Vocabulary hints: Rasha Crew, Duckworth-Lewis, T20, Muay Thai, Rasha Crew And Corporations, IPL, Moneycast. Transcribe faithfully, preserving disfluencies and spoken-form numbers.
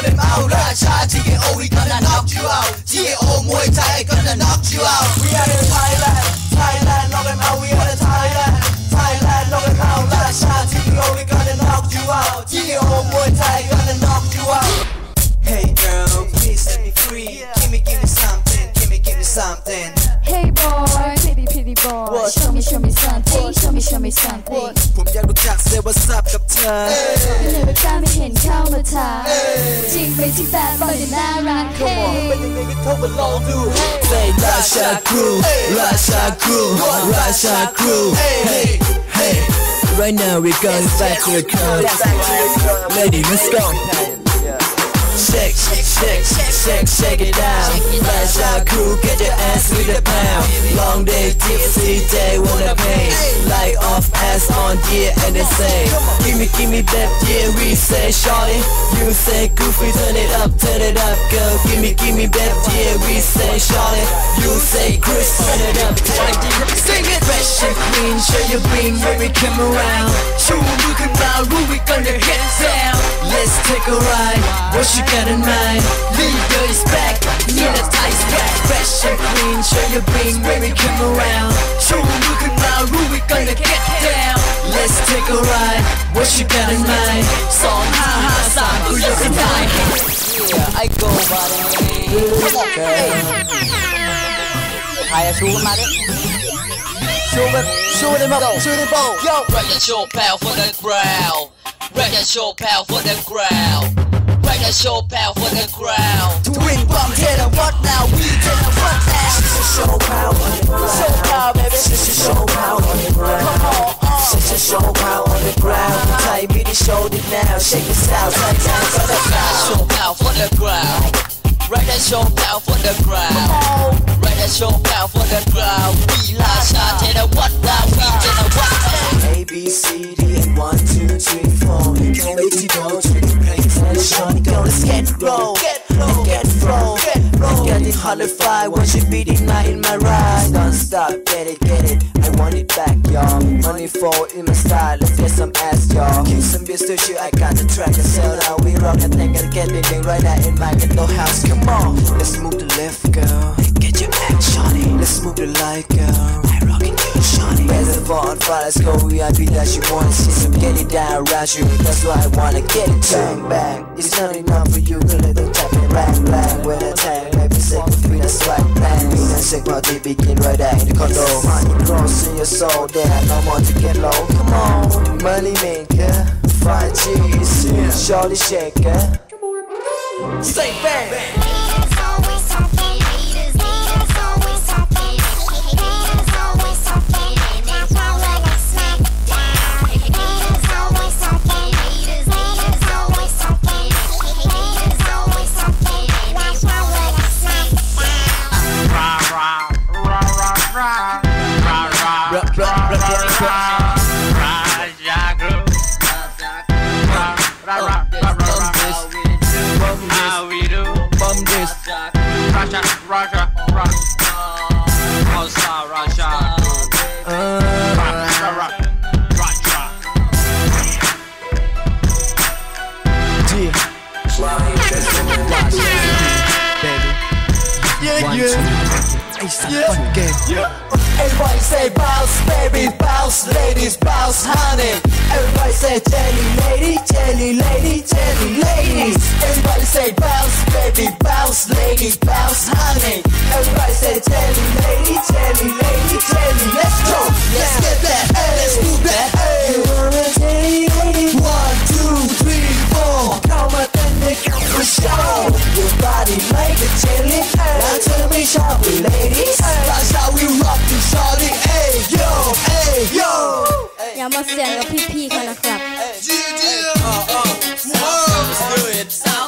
out and out. Rasha G A O, we gonna knock you out. G A O Muay Thai gonna knock you out. We are in Thailand, Thailand, knock him out. We are in Thailand, Thailand, knock him out. Rasha G A O, we gonna knock you out. G A O Muay Thai gonna knock you out. Hey girl, please let me free. Give me, give me something, give me, give me something. Hey boy, pretty, pretty boy. What? Show me, show me something, show me, show me something. From Yaku Jack, say what's up, Captain. You never found me in Kalmata. Jing Wei Jing Bad Boy, you're not right. Come on, when you make it over, long do. Say Rasha Crew, Rasha Crew, Rasha Crew. Hey, hey. Right now we're going back to the club. Lady, let's go. Shake, shake, shake, shake, shake it out. Rasha Crew, get your ass with a pound. Long day, tipsy, they wanna pay. Light off ass on, yeah, and they say, gimme, gimme that, yeah, we say shawty. You say goofy, turn it up, turn it up, girl. Gimme, gimme that, yeah, we say shawty. You say Chris, turn it up, turn it up. Sing it! Fresh and clean, show your bling when we come around. Show them we can round, who we gonna hit down. Let's take a ride, what you got in mind? Leave your respect, need a tight back. Fresh and clean, show your bling when we come around. Show them we can round, who we gonna get down. Let's take a ride, what you got in mind? Song, ha ha, song, who you can die. Yeah, I go by the way. I have to shoot him, shoot him up, shoot him up, yo! Rack that show pal for the ground. Rack that show pal for the ground. Rack that show pal for the ground. To win bomb hit a what now? We did a what now? Show pal on the ground. Show pal, baby. Show pal on the ground. Come on, on. Show pal on the ground. Tight me the shoulder now. Shake it out, right down for the ground. Show pal for the ground. Rack that show pal for the ground. Rack that show pal for the ground. We Rasha. What now? We did a what now? A, B, C, D, and one, two, three, four. Go, A, T, go, drink, play, fashion. Go, let's get flow, get flow, get flow, get flow. Getting horrified, what should be in my, in my ride. Don't stop, get it, get it. I want it back, y'all. Money fall in my style, let's get some ass, y'all. Give some beers to shoot, I got the track and sell out. We rock and think I get living right now in my ghetto house. Come on, let's move to left, girl. Get your back, shawty. Let's move to light, girl. On Friday, let's go V I P that you wanna see. So get it down around you, that's why I wanna get it down. Bang, bang, it's not enough for you, cause let them tap it back, back. When I tag, baby, sick with me, that's right, bang. When I sick, my D begin right there in the condo. Money grows in your soul, there no more to get low. Come on, money maker, fried cheese, yeah. Shawty shaker. Say bang, bang. Rasha, Rasha, Rasha, Rasha, Rasha, Rasha, Rasha, Rasha, Rasha. Everybody say bounce, baby, bounce, ladies, bounce, honey. Everybody say jelly lady, jelly lady, jelly ladies. Everybody say bounce, baby, bounce, ladies, bounce, honey. Everybody say jelly lady, jelly lady, jelly. Let's go, let's get that, hey. Let's do that. Hey. You are a jelly lady. One, two, three, four. Come on, then make up for show. Your body like a jelly. Hey. Now tell me, shall we, ladies? Hey. That's how we rock this. Shawty, hey yo, hey yo. Yeah, must be a P P kind of crap. G G. Oh oh. Whoa. Let's do it.